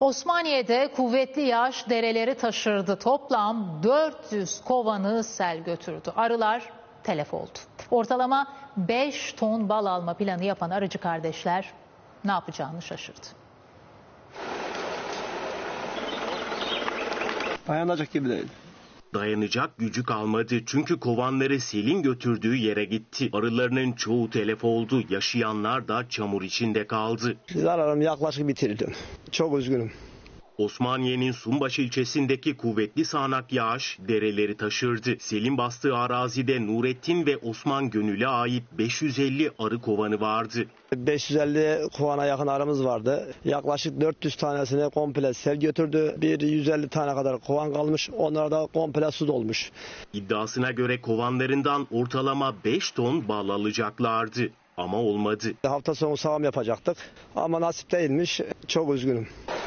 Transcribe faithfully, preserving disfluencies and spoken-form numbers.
Osmaniye'de kuvvetli yağış dereleri taşırdı. Toplam dört yüz kovanı sel götürdü. Arılar telef oldu. Ortalama beş ton bal alma planı yapan arıcı kardeşler ne yapacağını şaşırdı. Dayanacak gibi değil. Dayanacak gücü kalmadı çünkü kovanları selin götürdüğü yere gitti. Arılarının çoğu telef oldu. Yaşayanlar da çamur içinde kaldı. Zararım yaklaşık bitirdim. Çok üzgünüm. Osmaniye'nin Sunbaş ilçesindeki kuvvetli sağanak yağış dereleri taşırdı. Selin bastığı arazide Nurettin ve Osman Gönül'e ait beş yüz elli arı kovanı vardı. beş yüz elli kovana yakın arımız vardı. Yaklaşık dört yüz tanesine komple sel götürdü. Bir yüz elli tane kadar kovan kalmış. Onlara da komple su dolmuş. İddiasına göre kovanlarından ortalama beş ton bal alacaklardı. Ama olmadı. Hafta sonu sağım yapacaktık ama nasip değilmiş. Çok üzgünüm.